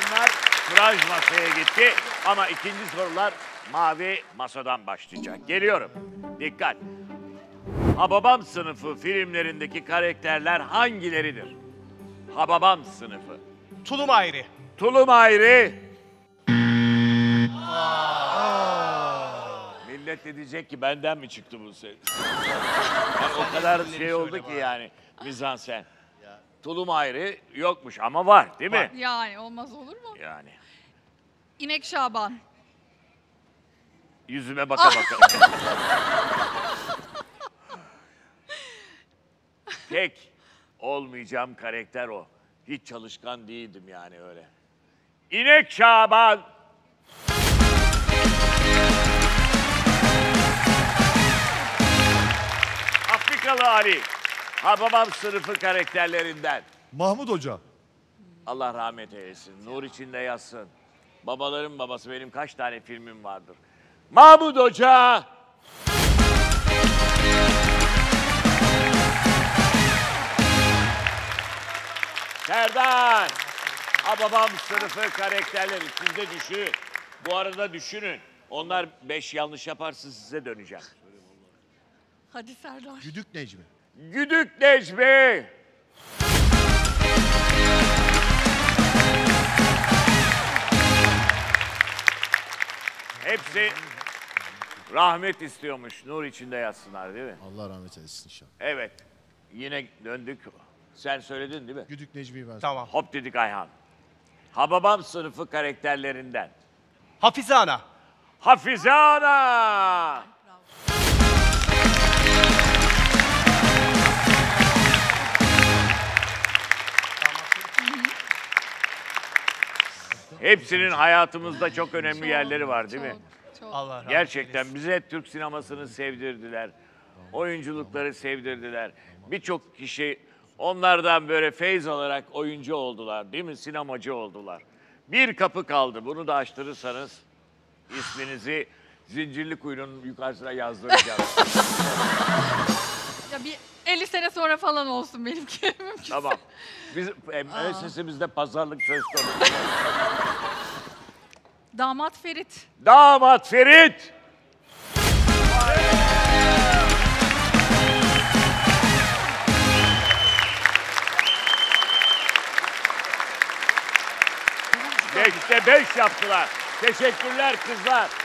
puanlar kuraş masaya gitti. Ama ikinci sorular mavi masadan başlayacak. Geliyorum. Dikkat. Hababam Sınıfı filmlerindeki karakterler hangileridir? Hababam Sınıfı. Tulum Ayri. Tulum Ayri. Millet de diyecek ki benden mi çıktı bu ses? Yani o kadar şey oldu ki yani mizansen. Tulum Ayri yokmuş ama var değil mi? Yani olmaz olur mu? Yani. İnek Şaban. Yüzüme baka baka. Tek olmayacağım karakter o. Hiç çalışkan değildim yani öyle. İnek Şaban. Afrikalı Ali. Hababam Sınıfı karakterlerinden. Mahmut Hoca. Allah rahmet eylesin. Nur içinde yatsın. Babaların babası. Benim kaç tane filmim vardır. Mahmut Hoca. Serdar. Hababam Sınıfı karakterleri. Siz de düşün. Bu arada düşünün. Onlar 5 yanlış yaparsa size döneceğim. Hadi Serdar. Güdük Necmi. Güdük Necmi. Hepsi rahmet istiyormuş. Nur içinde yatsınlar değil mi? Allah rahmet eylesin inşallah. Evet. Yine döndük. Sen söyledin değil mi? Güdük Necmi'yi ben. Tamam. Hop dedik Ayhan. Hababam Sınıfı karakterlerinden. Hafize Ana. Hafize Ana. Hepsinin hayatımızda çok önemli yerleri var değil mi? Çok. Allah gerçekten bize Türk sinemasını sevdirdiler. Oyunculukları sevdirdiler. Birçok kişi onlardan böyle feyz alarak oyuncu oldular değil mi? Sinemacı oldular. Bir kapı kaldı. Bunu da açtırırsanız isminizi Zincirlik kuyunun yukarısına yazdıracağım. Ya bir 50 sene sonra falan olsun benimki mümkünse. Tamam. Biz sesimizde pazarlık söz konusu. Damat Ferit. Damat Ferit. Beşte 5 yaptılar. Teşekkürler kızlar.